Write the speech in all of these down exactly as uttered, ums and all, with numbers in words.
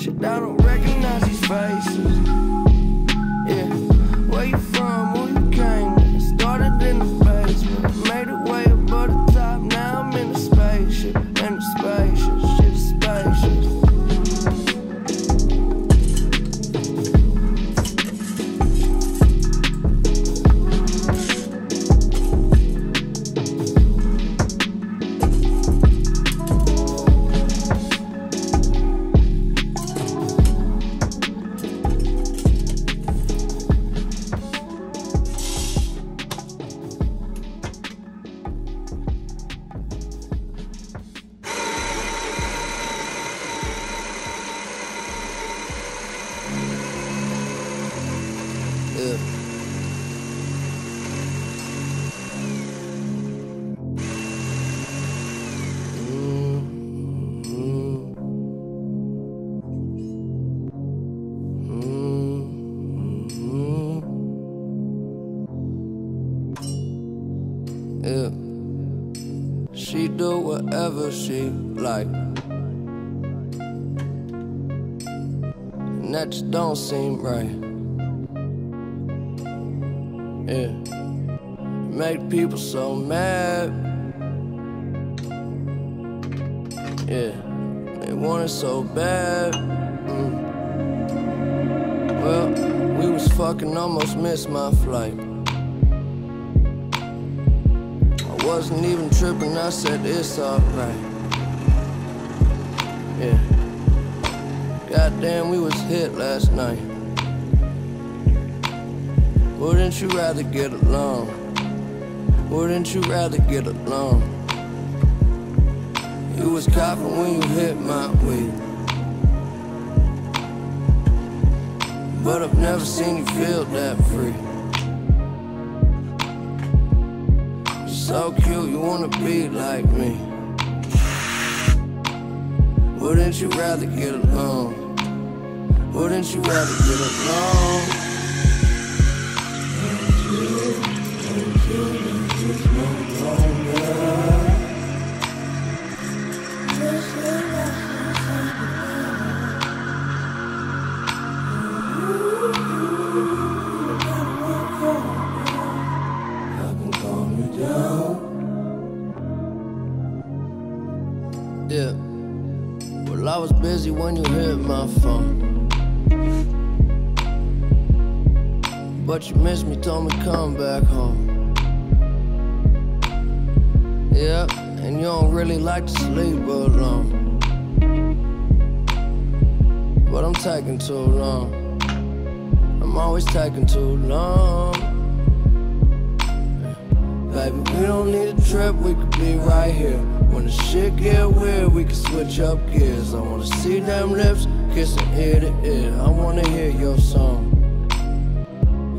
Shit, I don't recognize these faces. Yeah, where you from, where you came? Started in the basement, made it way above the top. Now I'm in a spaceship, in a spaceship, shit is spacious. Yeah. She do whatever she like, and that just don't seem right. Yeah, make people so mad. Yeah, they want it so bad. mm. Well, we was fucking, almost missed my flight. Wasn't even tripping, I said it's alright. Yeah. Goddamn, we was hit last night. Wouldn't you rather get along? Wouldn't you rather get along? You was coughing when you hit my weed, but I've never seen you feel that free. So cute, you wanna be like me. Wouldn't you rather get along? Wouldn't you rather get along? Yeah, well, I was busy when you hit my phone, but you missed me, told me come back home. Yeah, and you don't really like to sleep alone, but I'm taking too long. I'm always taking too long. Baby, we don't need a trip, we could be right here. When the shit get weird, we can switch up gears. I wanna see them lips kissing ear to ear. I wanna hear your song.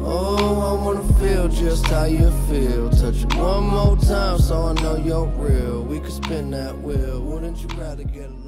Oh, I wanna feel just how you feel. Touch it one more time so I know you're real. We could spin that wheel. Wouldn't you rather get along?